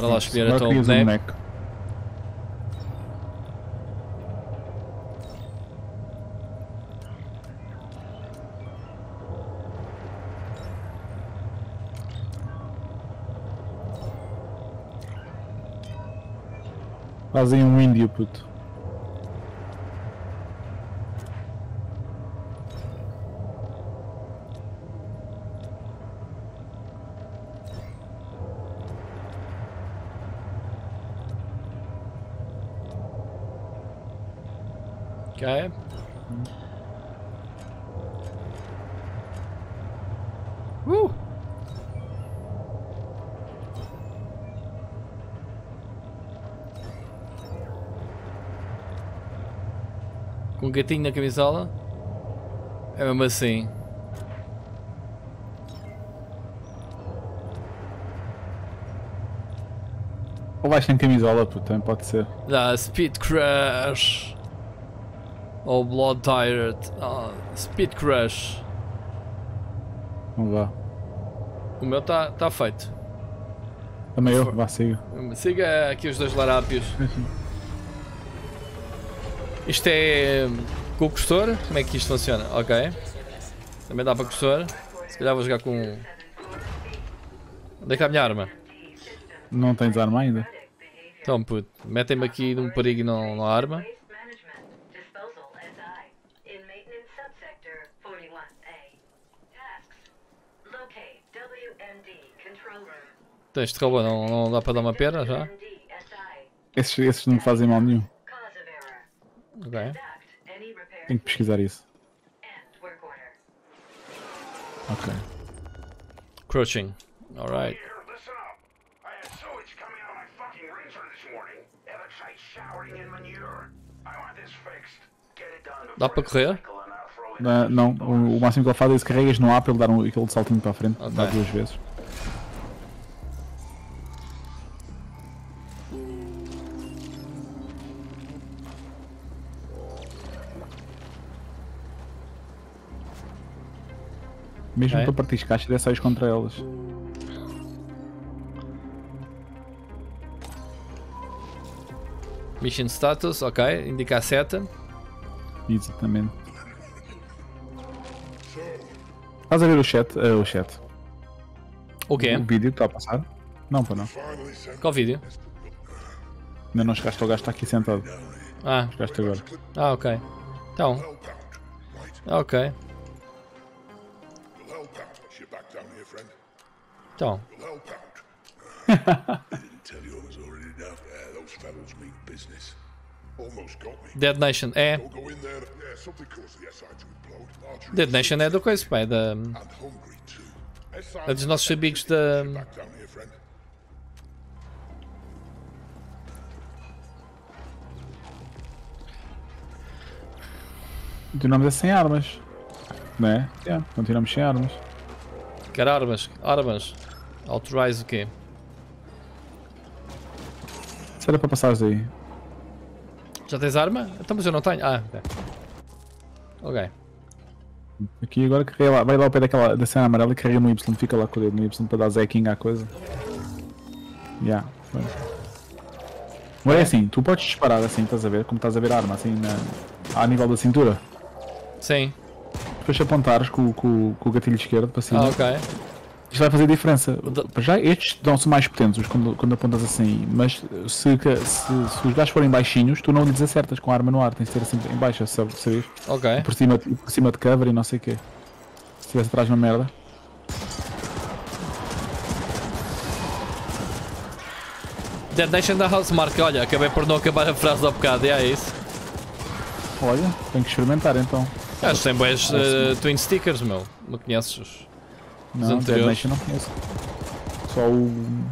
Bora lá escolher a tua boneco. Fazem um índio, puto. Ok. Com um gatinho na camisola. É mesmo assim. Ou vais sem camisola, tu também pode ser. Ah, Speed Crush. Ou Blood Tired. Ah, Speed Crush. Vamos lá. O meu está feito. Também eu, vá, siga. Siga aqui os dois larápios. Isto é com o cursor? Como é que isto funciona? Ok. Também dá para cursor. Se calhar vou jogar com... Onde é que está a minha arma? Não tens arma ainda? Então puto, metem-me aqui num perigo e não há arma. Então este robô não dá para dar uma pera já? Esses não me fazem mal nenhum. Ok. Tenho que pesquisar isso. Ok. Crouching. Alright. Dá para correr? Não, o máximo que ele faz é se carregas no ar para ele dar aquele saltinho para a frente. Okay. Dá duas vezes. Mesmo para partir caixas, é só ir contra elas. Mission status, ok. Indica a seta. Exatamente. Estás a ver o chat? O chat. O quê? O vídeo que está a passar? Não, pô, não. Qual vídeo? Ainda não chegaste ao gajo, está aqui sentado. Ah. Chegaste agora. Ah, ok. Então. Ok. Então. Dead Nation é. Dead Nation é do coisa, pai. É dos nossos amigos da. Continuamos a sem armas. Né? Yeah. Continuamos sem armas. Quer armas? Armas. Autorize o quê? Será para passares aí? Já tens arma? Então, mas eu não tenho. Ah, ok. Aqui agora carrega lá. Vai lá ao pé da cena amarela e carrega no Y. Fica lá com o dedo no Y para dar zeking à coisa. Já. Agora é assim: tu podes disparar assim, estás a ver? Como estás a ver a arma, assim, a nível da cintura? Sim. Depois apontares com o gatilho esquerdo para cima. Ah, ok. Isto vai fazer diferença. Já estes dão-se mais potentes quando apontas assim, mas se os gajos forem baixinhos, tu não lhes acertas com a arma no ar, tens de ter assim em baixa, sabes? Ok. E por cima de cover e não sei o quê. Se estivesse atrás de uma merda. Dead Nation da Housemark, olha, acabei por não acabar a frase ao bocado, é isso. Olha, tenho que experimentar então. Acho que tem boas twin stickers, meu. Não conheces os. Não, Dead Nation não conheço. Só o... Como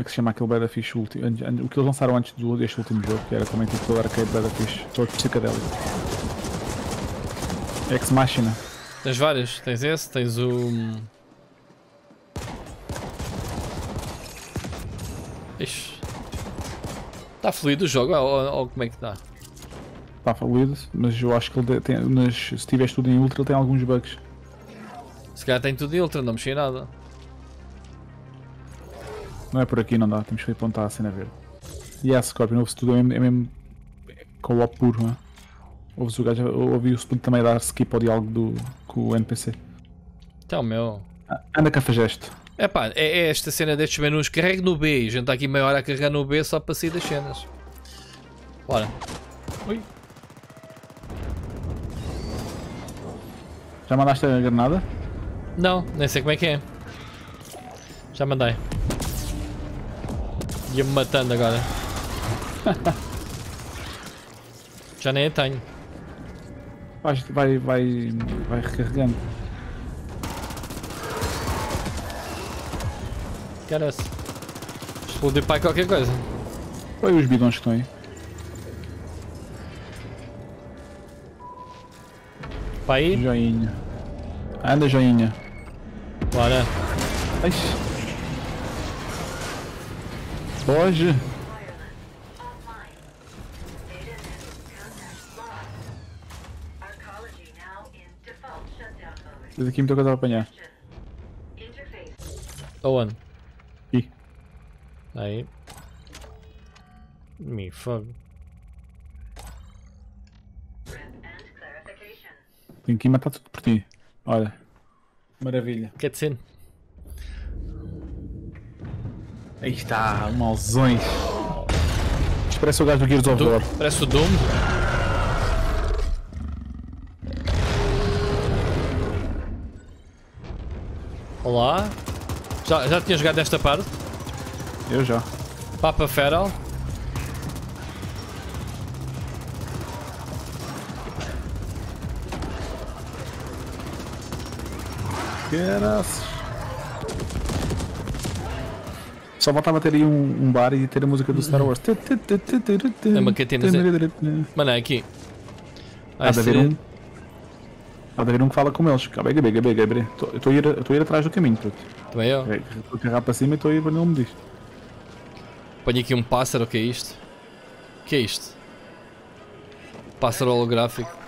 é que se chama aquele Battlefield último? O que eles lançaram antes deste último jogo, que era também tipo o arcade Battlefield, todo psicadélico. Ex-Machina. Tens vários, tens esse, tens o... Ixi. Está fluido o jogo, ou como é que está? Está falido, mas eu acho que ele tem, se tiveres tudo em ultra, ele tem alguns bugs. Se calhar tem tudo em ultra, não mexi em nada. Não é por aqui, não dá. Temos que ir plantar a cena verde. E a Scorpion, ouve-se tudo, é mesmo co-op puro, não é? Ouve-se o gajo, ouvi-se tudo também dar skip ao diálogo com o NPC. Então, meu... Anda cafajeste. É pá, é esta cena destes menus. Carrego no B. A gente está aqui meia hora a carregar no B só para sair das cenas. Bora. Ui. Já mandaste a granada? Não, nem sei como é que é. Já mandei. Ia-me matando agora. Já nem a tenho. Vai recarregando. Carece. Explodiu para qualquer coisa. Olha os bidões que estão aí. Para aí? Joinha. Anda, joinha. Bora. Foge. Tens aqui muita coisa para apanhar. Aonde? Aqui. Aí. Me fogo. Tenho que matar tudo por ti. Olha. Maravilha. Cutscene. Aí está, mauzões. Isto parece o gajo do Gears of War. Parece o Doom. Olá. Já tinha jogado esta parte? Eu já. Papa Feral. Caraças. Só faltava ter aí um bar e ter a música do Star Wars. É uma catina. Mano, é aqui. Há de haver um. Há de haver um que fala com eles. Gabriel. Estou a ir atrás do caminho, puto. Também eu. Estou a carrar para cima e estou a ir para onde me diz. Ponho aqui um pássaro, o que é isto? O que é isto? Pássaro holográfico.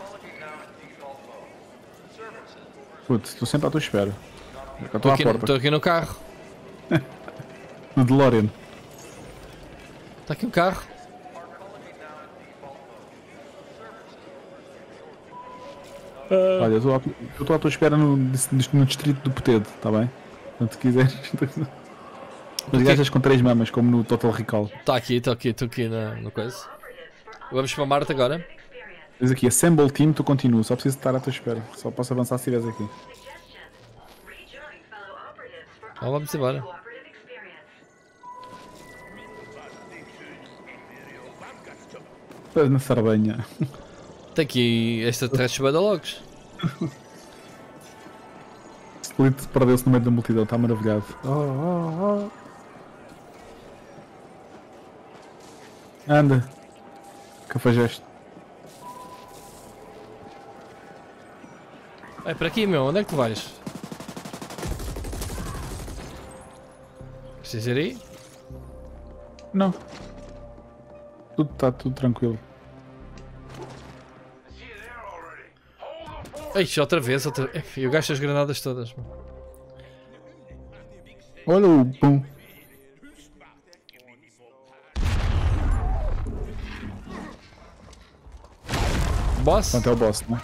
Putz, estou sempre à tua espera. Estou aqui no carro. No DeLorean. Está aqui um carro. Olha, eu estou à tua espera no distrito do Petedo, está bem? Quando quiseres. Os gajas com 3 mamas, como no Total Recall. Estou aqui na coisa. Vamos para Marte agora. Diz aqui, assemble team, tu continuas, só preciso estar à tua espera, só posso avançar se estiveres aqui. Ah, vamos embora. Estás na Sarbanha. Está aqui esta trash badalogs. Split perdeu-se no meio da multidão, está maravilhado. Anda, cafajeste. É para aqui, meu, onde é que tu vais? Precisas ir aí? Não. Está tudo tranquilo. Eixe, outra vez. Eu gasto as granadas todas. Meu. Olha o pum. Boss? Pronto, é o boss, né?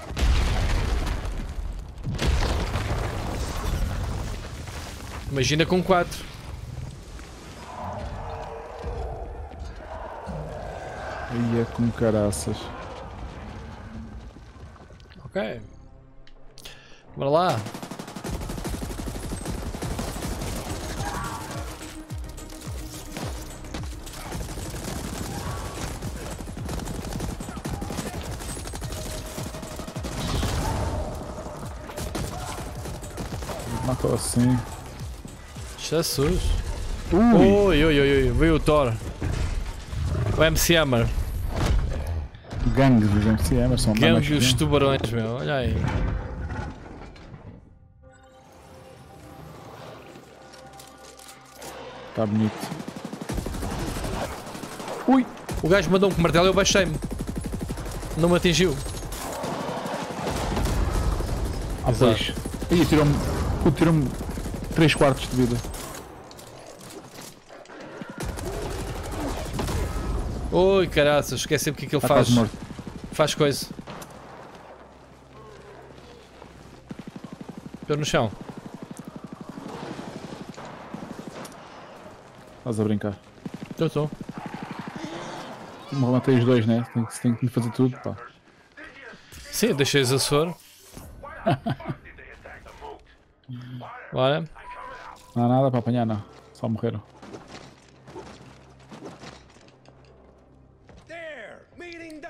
Imagina com 4. Ia com caraças. Ok. Bora lá. Matou assim. Jesus! Ui! Veio o Thor! O MC Hammer! Gangues dos MC Hammer são gangues dos tubarões, meu! Olha aí! Está bonito! Ui! O gajo mandou-me com o martelo e eu baixei-me! Não me atingiu! Ah, pois! Aí tirou-me 3/4 de vida! Oi, caraças, esquece porque que ele faz. Faz coisa. Pôr no chão. Estás a brincar? Estou. Matei os dois, né? Tem que fazer tudo, pá. Sim, deixei-os a soro. Bora. Não há nada para apanhar, não. Só morreram.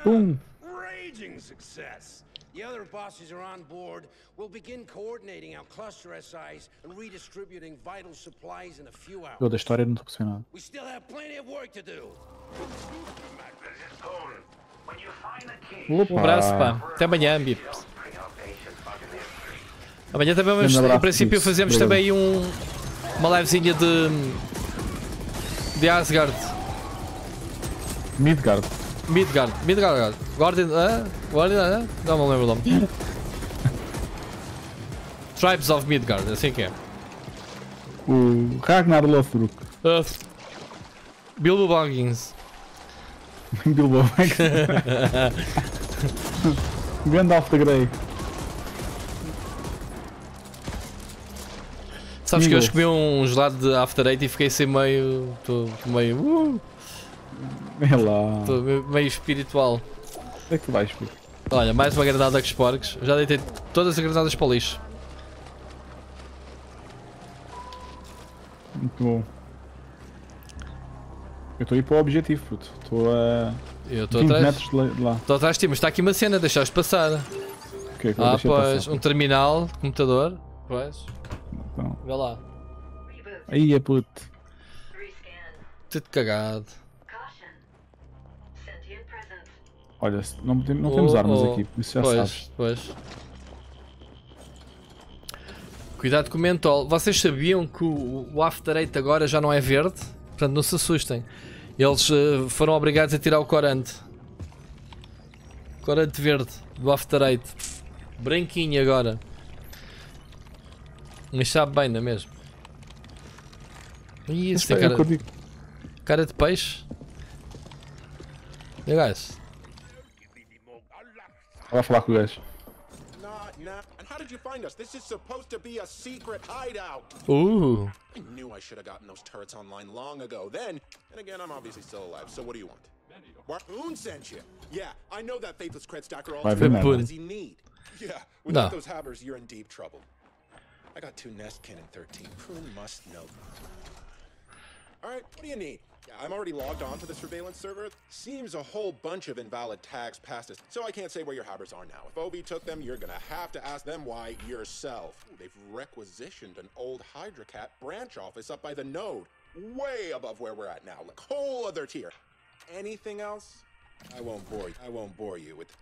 Boom! Raging success! The other bosses are on board. We'll begin coordinating our cluster SIs and redistributing vital supplies in a few hours. Eu da história não estou percebendo nada. We still have plenty of work to do. Um abraço, pá. Até amanhã, Bip. Amanhã também vamos, em princípio, fazemos também uma livezinha de Asgard. Midgard. Guardian, não me lembro o nome. Tribes of Midgard, assim que é. O Ragnar Lothruk. Bilbo Baggins. Bilbo Baggins. Gandalf the Grey. Sabes que hoje comi um gelado de After Eight e fiquei sem meio... Estou meio espiritual. Onde é que tu vais, filho? Olha, mais uma granada com os porcos. Já deitei todas as granadas para o lixo. Muito bom. Eu estou a ir para o objetivo, puto. Estou a... Eu estou atrás. Estou atrás de ti, mas está aqui uma cena, deixaste passar. Okay, que pois, passar, um terminal, computador. Pois. Então. Vê lá. Aí é puto. Tudo cagado. Olha, não temos armas aqui, isso já sabes. Pois. Cuidado com o mentol. Vocês sabiam que o After Eight agora já não é verde? Portanto, não se assustem. Eles foram obrigados a tirar o corante. Corante verde do After Eight. Branquinho agora. Mas sabe bem, não é mesmo? Ih, isso tem cara de peixe. E gajo? Vai falar com o gajo. I knew I should have gotten those turrets online long ago. Then, and again, I'm obviously still alive. So what do you want? Warpoon sent you. Yeah, I know that faithless cred stacker all does he need. Yeah, without those habbers, you're in deep trouble. I got two nest cannon 13. Prune must know. All right, what do you need? I'm already logged on to the surveillance server. Seems a whole bunch of invalid tags passed us, so I can't say where your habbers are now. If Obi took them, you're gonna have to ask them why yourself. Ooh, they've requisitioned an old Hydrocat branch office up by the node, way above where we're at now, like whole other tier. Anything else? I won't bore you with.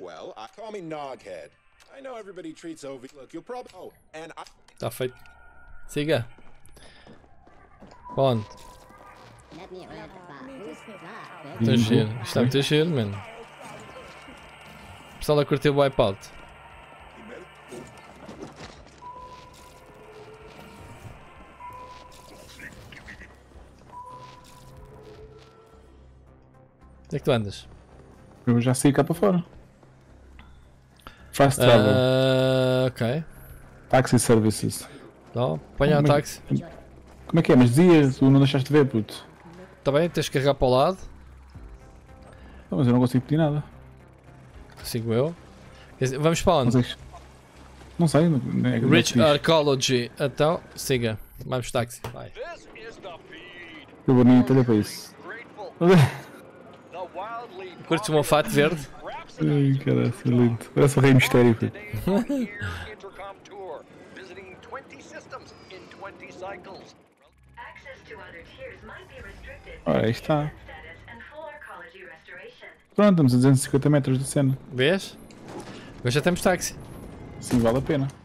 Well, call me Noghead. I know everybody treats Obi. Look, you'll probably. Oh, and I. Tough fight. Siga. Bond. Muito giro, está muito giro, mano. O pessoal a curtir o Wipeout. Onde é que tu andas? Eu já saí cá para fora. Fast travel. Ok. Taxi services. Não, apanha um táxi. Como é que é? Mas dias, tu não deixaste de ver, puto. Está bem, tens que carregar para o lado. Não, mas eu não consigo pedir nada. Consigo eu? Vamos para onde? Não sei. É Rich Arcology. Então, siga. Vamos de táxi. Vai. Eu vou nem atalhar para isso. Curtes o meu fato verde? Ai, caralho, lindo. Parece o Rei Mistério. Ora, aí está. Pronto, estamos a 250 metros da cena. Vês? Hoje já temos táxi. Sim, vale a pena.